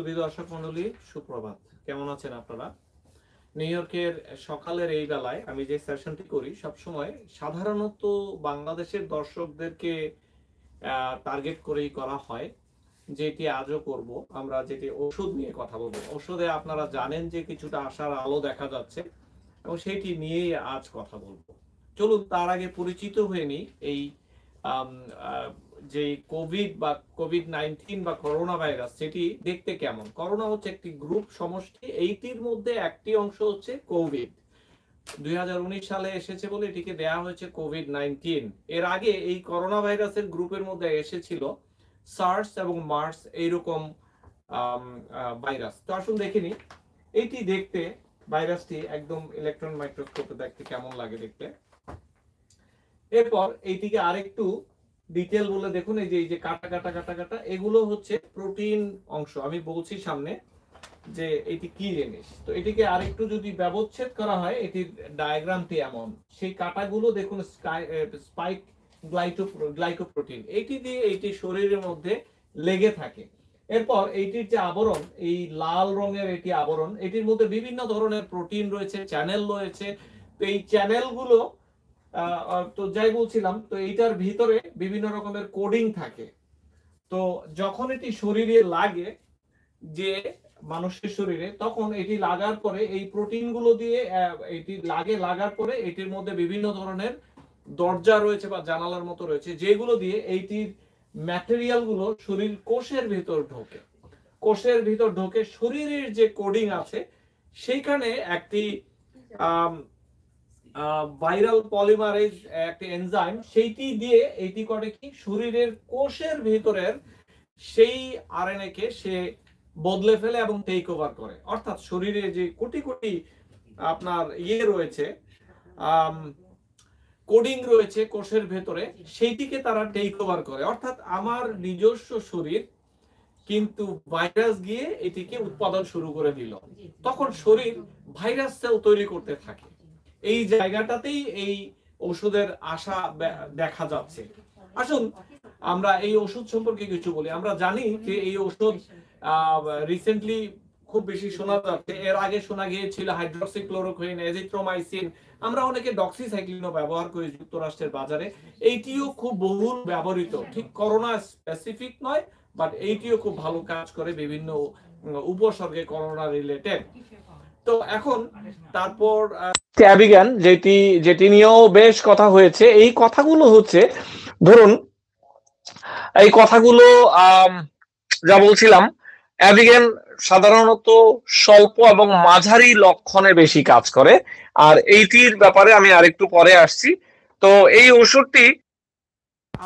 সুধী দর্শক মণ্ডলী, সুপ্রভাত। কেমন আছেন আপনারা? নিউ ইয়র্কের সকালের এই বেলায় আমি যে সেশনটি করি সবসময় সাধারণত বাংলাদেশের দর্শকদেরকে টার্গেট করেই করা হয়, যেটি আজও করব। আমরা যেটি ওষুধ নিয়ে কথা বলবো। ওষুধে আপনারা জানেন যে কিছুটা আশার আলো দেখা যাচ্ছে এবং সেটি নিয়েই আজ কথা বলবো। চলুন তার আগে পরিচিত হয়ে নিই এই যে কোভিড বা কোভিড-19 বা করোনা ভাইরাস, সেটি দেখতে কেমন। করোনা হচ্ছে একটি গ্রুপ সমষ্টি, এইটির মধ্যে একটি অংশ হচ্ছে কোভিড। 2019 সালে এসেছে বলে এটিকে দেয়া হয়েছে কোভিড-19। এর আগে এই করোনা ভাইরাসের গ্রুপের মধ্যে এসেছিল সার্স এবং মার্স, এইরকম ভাইরাস। তো আসুন দেখিনি এটি দেখতে, ভাইরাসটি একদম ইলেকট্রন মাইক্রোস্কোপে দেখতে কেমন লাগে দেখতে। এরপর এইটিকে আরেকটু ডিটেল বলে দেখুন, এই যে কাটা কাটা কাটা কাটা, এগুলো হচ্ছে প্রোটিন অংশ। আমি বলছি সামনে যে এটি কি জিনিস। তো এটিকে আরেকটু যদি ব্যবচ্ছেদ করা হয়, এটির ডায়াগ্রামটি এমন। সেই কাটাগুলো দেখুন, স্পাইক গ্লাইকোপ্রোটিন, এটি দিয়ে এটি শরীরের মধ্যে লেগে থাকে। এরপর এইটির যে আবরণ, এই লাল রঙের এটি আবরণ, এটির মধ্যে বিভিন্ন ধরনের প্রোটিন রয়েছে, চ্যানেল রয়েছে। তো এই চ্যানেলগুলো তো যাই বলছিলাম, তো এইটার ভিতরে বিভিন্ন রকমের কোডিং থাকে। তো যখন এটি শরীরে লাগে, যে মানুষের শরীরে, তখন এটি লাগার পরে এই প্রোটিনগুলো দিয়ে এটি লাগার পরে এটির মধ্যে বিভিন্ন ধরনের দরজা রয়েছে বা জানালার মতো রয়েছে, যেগুলো দিয়ে এইটির ম্যাটেরিয়াল গুলো শরীর কোষের ভিতর ঢোকে। কোষের ভিতর ঢোকে শরীরের যে কোডিং আছে সেইখানে একটি ভাইরাল পলিমারেজ একটি এনজাইম, সেইটি দিয়ে এইটি করে কি, শরীরের কোষের ভিতরের সেই আরএনএ কে সে বদলে ফেলে এবং টেক ওভার করে। অর্থাৎ শরীরে যে কোটি কোটি আপনার রয়েছে, কোডিং রয়েছে কোষের ভেতরে, সেইটিকে তারা টেক ওভার করে। অর্থাৎ আমার নিজস্ব শরীর, কিন্তু ভাইরাস গিয়ে এটিকে উৎপাদন শুরু করে দিল, তখন শরীর ভাইরাস সেল তৈরি করতে থাকে। এই জায়গাটাতেই এই ওষুধের আশা দেখা যাচ্ছে। আসুন আমরা এই ওষুধ সম্পর্কে কিছু বলি। আমরা জানি যে এই ওষুধ রিসেন্টলি খুব বেশি শোনা যাচ্ছে। এর আগে শোনা গিয়েছিল হাইড্রক্সিক্লোরোকুইন, এজিথ্রোমাইসিন, আমরা অনেকে ডক্সিসাইক্লিনও ব্যবহার করি যুক্তরাষ্ট্রের বাজারে। এইটিও খুব বহুল ব্যবহৃত, ঠিক করোনা স্পেসিফিক নয়, বাট এইটিও খুব ভালো কাজ করে বিভিন্ন উপসর্গে করোনা রিলেটেড। তো এখন তারপর ট্যাবিগান, যেটি নিয়েও বেশ কথা হয়েছে। এই কথাগুলো হচ্ছে, ধরুন এই কথাগুলো যা বলছিলাম, অ্যাবিগ্যান সাধারণত স্বল্প এবং মাঝারি লক্ষণে বেশি কাজ করে। আর এইটির ব্যাপারে আমি আরেকটু পরে আসছি। তো এই ওষুধটি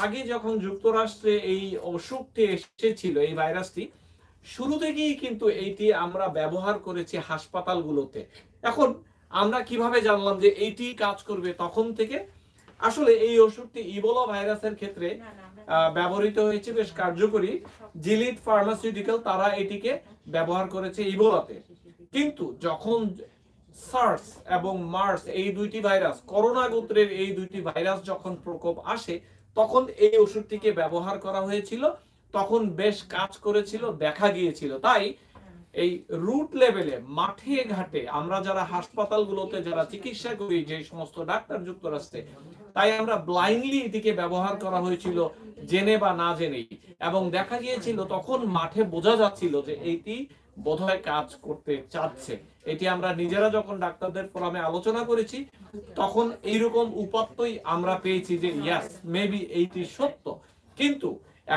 আগে যখন যুক্তরাষ্ট্রে এই অসুখটি এসেছিল, এই ভাইরাসটি, শুরু থেকেই কিন্তু এইটি আমরা ব্যবহার করেছি হাসপাতালগুলোতে। এখন আমরা কিভাবে জানলাম যে এইটি কাজ করবে? তখন থেকে আসলে এই ওষুধটি ইবোলা ভাইরাসের ক্ষেত্রে ব্যবহৃত হয়েছে, বেশ কার্যকরী। জিলিড ফার্মাসিউটিক্যাল তারা এটিকে ব্যবহার করেছে ইবোলাতে। কিন্তু যখন সার্স এবং মার্স, এই দুইটি ভাইরাস, করোনা গোত্রের এই দুইটি ভাইরাস যখন প্রকোপ আসে, তখন এই ওষুধটিকে ব্যবহার করা হয়েছিল, তখন বেশ কাজ করেছিল, দেখা গিয়েছিল। তাই এই রুট লেভেলে, মাঠে ঘাটে, আমরা যারা হাসপাতালগুলোতে যারা চিকিৎসা করি, যে সমস্ত ডাক্তার যুক্তরাষ্ট্রে, তাই আমরা ব্লাইন্ডলি এটিকে ব্যবহার করা হয়েছিল জেনে বা না জেনেই। এবং দেখা গিয়েছিল তখন মাঠে বোঝা যাচ্ছিল যে এটি বোধহয় কাজ করতে চাচ্ছে। এটি আমরা নিজেরা যখন ডাক্তারদের ফোরামে আলোচনা করেছি, তখন এইরকম উপাত্তই আমরা পেয়েছি যে ইয়াস, মেবি এইটি সত্য। কিন্তু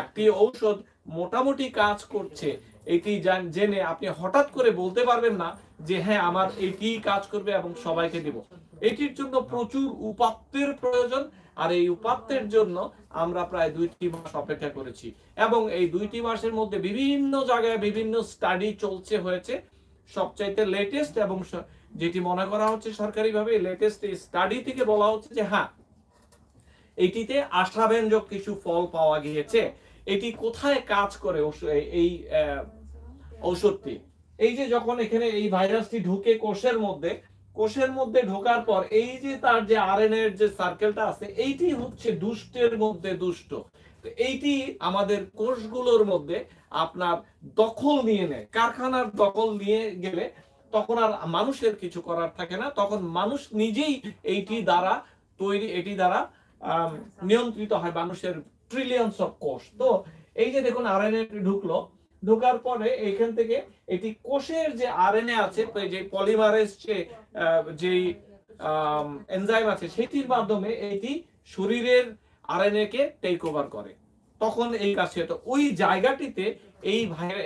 একটি ঔষধ মোটামুটি কাজ করছে এটি জেনে আপনি হঠাৎ করে বলতে পারবেন না যে হ্যাঁ, আমার এটি কাজ করবে এবং সবাইকে দিব। এটির জন্য প্রচুর উপাত্তের প্রয়োজন। আর এই উপাত্তের জন্য আমরা প্রায় 2টি মাস অপেক্ষা করেছি, এবং এই 2টি মাসের মধ্যে বিভিন্ন জায়গায় বিভিন্ন স্টাডি চলছে হয়েছে। সবচাইতে লেটেস্ট এবং যেটি মনে করা হচ্ছে সরকারিভাবে, লেটেস্ট স্টাডি থেকে বলা হচ্ছে যে হ্যাঁ, এটিতে আশাব্যঞ্জক কিছু ফল পাওয়া গিয়েছে। এটি কোথায় কাজ করে? এই ঔষধটি, এই যে যখন এখানে এই ভাইরাসটি ঢুকে কোষের মধ্যে, ঢোকার পর এই যে তার যে আরএনএ এর যে সার্কেলটা আছে, এইটি হচ্ছে দুষ্টের মধ্যে দুষ্ট। কোষগুলোর মধ্যে আপনার দখল নিয়ে নেয়, কারখানার দখল নিয়ে গেলে তখন আর মানুষের কিছু করার থাকে না, তখন মানুষ নিজেই এটি দ্বারা নিয়ন্ত্রিত হয় মানুষের ট্রিলিয়ন্স অফ কোষ। তো এই যে দেখুন আরএনএ ঢুকলো, ঢোকার পরে এইখান থেকে এটি কোষের যে আরএনএ আছে, যে পলিমারেজ যে এনজাইম আছে সেটির মাধ্যমে এটি শরীরের আরএনএ কে টেক ওভার করে, তখন এই কাজে ওই জায়গাটিতে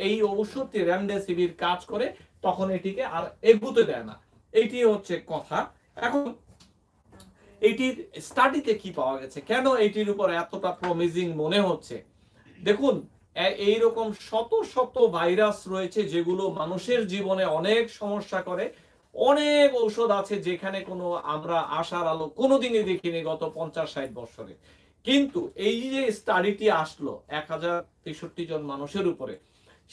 এই ঔষধটি রেমডেসিভির কাজ করে, তখন এটিকে আর এগুতে দেয় না। এটি হচ্ছে কথা। এখন এটির স্টাডিতে কি পাওয়া গেছে, কেন এটির উপর এতটা প্রমিজিং মনে হচ্ছে? দেখুন এইরকম শত শত ভাইরাস রয়েছে যেগুলো মানুষের জীবনে অনেক সমস্যা করে, অনেক ঔষধ আছে যেখানে কোনো আমরা আশার আলো কোনোদিনই দেখিনি গত 50-60 বছরে। কিন্তু এই যে স্টাডিটি আসলো 1063 জন মানুষের উপরে,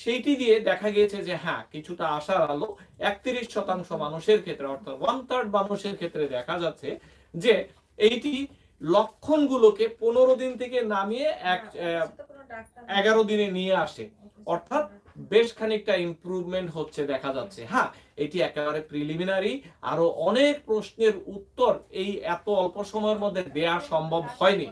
সেইটি দিয়ে দেখা গিয়েছে যে হ্যাঁ কিছুটা আশার আলো। 31% মানুষের ক্ষেত্রে অর্থাৎ 1/3 মানুষের ক্ষেত্রে দেখা যাচ্ছে যে এইটি লক্ষণগুলোকে 15 দিন থেকে নামিয়ে 11 দিনে নিয়ে আসে, অর্থাৎ বেশ খানিকটা ইমপ্রুভমেন্ট হচ্ছে দেখা যাচ্ছে। হ্যাঁ এটি একেবারে প্রিলিমিনারি, আরো অনেক প্রশ্নের উত্তর এই এত অল্প সময়ের মধ্যে দেয়া সম্ভব হয়নি,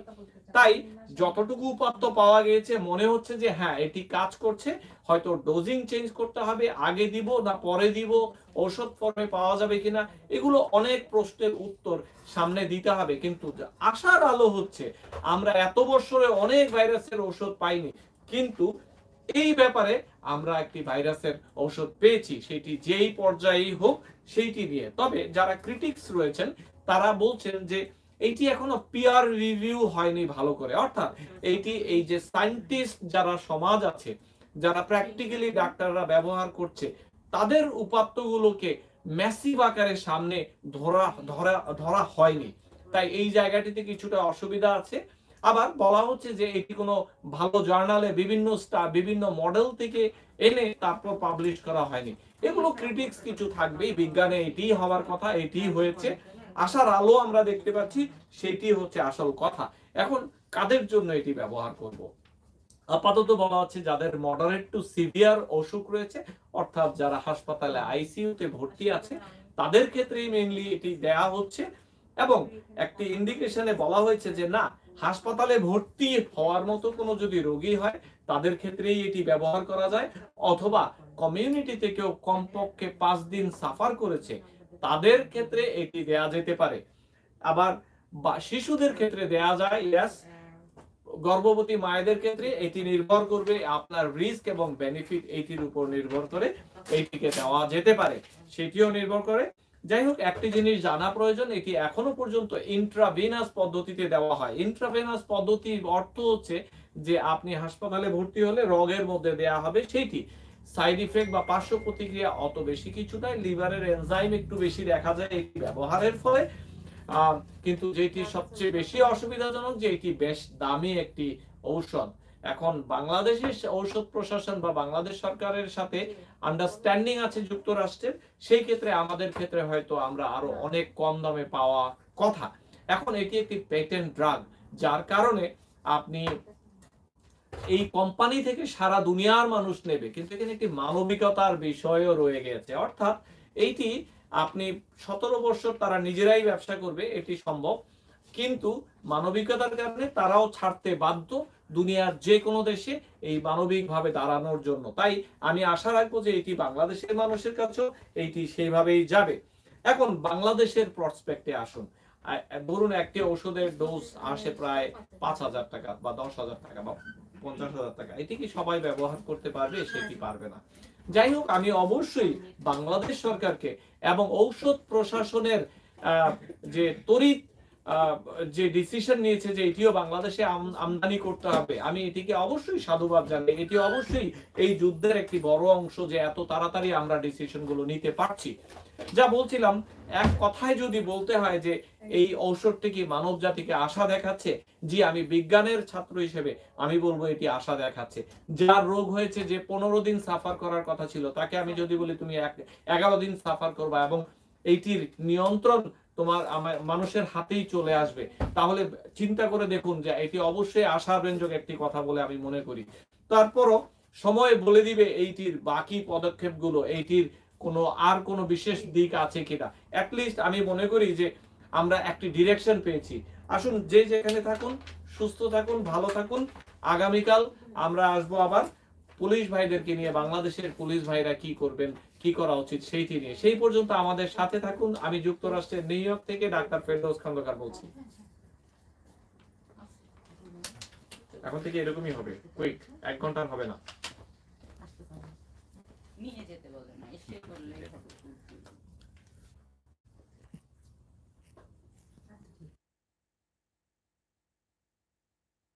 তাই যতটুকু উপাত্ত পাওয়া গিয়েছে মনে হচ্ছে যে হ্যাঁ এটি কাজ করছে। হয়তো ডোজিং চেঞ্জ করতে হবে, আগে দিব না পরে দিব, ঔষধ ফর্মে পাওয়া যাবে কিনা, এগুলো অনেক প্রশ্নের উত্তর সামনে দিতে হবে। কিন্তু আশার আলো হচ্ছে আমরা এত বছরে অনেক ভাইরাসের ঔষধ পাইনি, কিন্তু এই ব্যাপারে আমরা একটি ভাইরাসের ঔষধ পেয়েছি, সেটি যেই পর্যায়েই হোক সেইটি দিয়ে। তবে যারা ক্রিটিক্স রয়েছেন তারা বলছেন যে এটি এখনো পিয়ার রিভিউ হয়নি ভালো করে, অর্থাৎ এটি এই যে সায়েন্টিস্ট যারা সমাজ আছে, যারা প্র্যাকটিক্যালি ডাক্তাররা ব্যবহার করছে, তাদের উপাত্তগুলোকে ম্যাসিভ আকারে সামনে ধরা হয়নি, তাই এই জায়গাটিতে কিছুটা অসুবিধা আছে। আবার বলা হচ্ছে যে এটি কোনো ভালো জার্নালে বিভিন্ন মডেল থেকে এনে তারপর পাবলিশ করা হয়নি, এগুলো ক্রিটিক্স কিছু থাকবেই, বিজ্ঞানে এটি হওয়ার কথা, এটি হয়েছে। আশার আলো আমরা দেখতে পাচ্ছি, সেটি হচ্ছে আসল কথা। এখন কাদের জন্য এটি ব্যবহার করব? আপাতত বলা হচ্ছে যাদের মডারেট টু সিভিয়ার অসুখ রয়েছে, অর্থাৎ যারা হাসপাতালে আইসিইউতে ভর্তি আছে তাদের ক্ষেত্রেই মেইনলি এটি দেয়া হচ্ছে। এবং একটি ইন্ডিকেশনে বলা হয়েছে যে না, হাসপাতালে ভর্তি হওয়ার মতো কোনো যদি রোগী হয় তাদের ক্ষেত্রেই এটি ব্যবহার করা যায়, অথবা কমিউনিটিতে কেউ কমপক্ষে 5 দিন সাফার করেছে তাদের ক্ষেত্রে এটি দেয়া যেতে পারে। আবার শিশুদের ক্ষেত্রে দেয়া যায়, গর্ভবতী মায়েদের ক্ষেত্রে এটি নির্ভর করবে আপনার রিস্ক এবং বেনিফিট, এটির উপর নির্ভর করে এটিকে দেওয়া যেতে পারে, সেটিও নির্ভর করে। যাই হোক, একটি জিনিস জানা প্রয়োজন, এটি এখনো পর্যন্ত ইন্ট্রাভেনাস পদ্ধতিতে দেওয়া হয়। ইন্ট্রাভেনাস পদ্ধতির অর্থ হচ্ছে যে আপনি হাসপাতালে ভর্তি হলে রগের মধ্যে দেয়া হবে, সেটি সাইড ইফেক্ট বা পার্শ্ব প্রতিক্রিয়া অত বেশি কিছু নাই, লিভারের এনজাইম একটু বেশি দেখা যায় এই ব্যবহারের ফলে। কিন্তু যেটি সবচেয়ে বেশি অসুবিধাজনক যে এটি বেশ দামি একটি ঔষধ। এখন বাংলাদেশের ঔষধ প্রশাসন বা বাংলাদেশ সরকারের সাথে আন্ডারস্ট্যান্ডিং আছে যুক্তরাষ্ট্রের, সেই ক্ষেত্রে আমাদের ক্ষেত্রে হয়তো আমরা আরো অনেক কম দামে পাওয়া কথা। এখন এটি একটি পেটেন্ট ড্রাগ, যার কারণে আপনি এই কোম্পানি থেকে সারা দুনিয়ার মানুষ নেবে, কিন্তু এখানে একটি মানবিকতার বিষয়ও রয়ে গেছে, অর্থাৎ এইটি আপনি 17 বছর তারা নিজেরাই ব্যবসা করবে, এটি সম্ভব, কিন্তু মানবিকতার কারণে তারাও ছাড়তে বাধ্য দুনিয়ার যে কোনো দেশে এই মানবিকভাবে দাঁড়ানোর জন্য। তাই আমি আশা রাখবো যে এটি বাংলাদেশের মানুষের কাছেও এইটি সেইভাবেই যাবে। এখন বাংলাদেশের প্রসপেক্টে আসুন, ধরুন একটি ওষুধের ডোজ আসে প্রায় 5,000 টাকা বা 10,000 টাকা বা 50,000 টাকা, এটি কি সবাই ব্যবহার করতে পারবে? সেটি পারবে না। যাই হোক, আমি অবশ্যই বাংলাদেশ সরকারকে এবং ঔষধ প্রশাসনের যে ত্বরিত যে ডিসিশন নিয়েছে যে এটিও বাংলাদেশে আমদানি করতে হবে, আমি এটিকে অবশ্যই সাধুবাদ জানাই। এটি অবশ্যই এই যুদ্ধের একটি বড় অংশ যে এত তাড়াতাড়ি আমরা ডিসিশনগুলো নিতে পারছি। যা বলছিলাম, এক কথায় যদি বলতে হয় যে এই ঔষধটি কি মানব জাতিকে আশা দেখাচ্ছে, জি আমি বিজ্ঞানের ছাত্র হিসেবে আমি বলবো এটি আশা দেখাচ্ছে। যার রোগ হয়েছে, যে 15 দিন সাফার করার কথা ছিল, তাকে আমি যদি বলি তুমি 11 দিন সাফার করবা, এবং এইটির নিয়ন্ত্রণ तुम्हार मानुषेर हाथेई चले आसबे। ताहले चिंता करे देखुन जे एटी अवश्यई आशाब्यंजक एकटी कथा बोले आमी मने करी। तारपरो समय बोले दिबे एइटिर बाकी पदक्षेपगुलो एइटिर कोनो आर कोनो विशेष दिक आछे किना। एटलिस्ट आमी मने करी जे आमरा एकटी डायरेक्शन पेयेछि। आसुन जे जेखाने थाकुन सुस्थ थाकुन भालो थाकुन। आगामीकाल आमरा आसबो आबार पुलिश भाईदेरके निये बांग्लादेशेर पुलिश भाईरा कि करबेन কি করা উচিত সেইটি নিয়ে। সেই পর্যন্ত আমাদের সাথে থাকুন। আমি যুক্তরাষ্ট্রের নিউ ইয়র্ক থেকে ডাক্তার ফেরদৌস খন্দকার বলছি। এখন থেকে এরকমই হবে, কুইক, ১ ঘন্টার হবে না। নিয়ে যেতে বলে না, এসে করলেই হবে।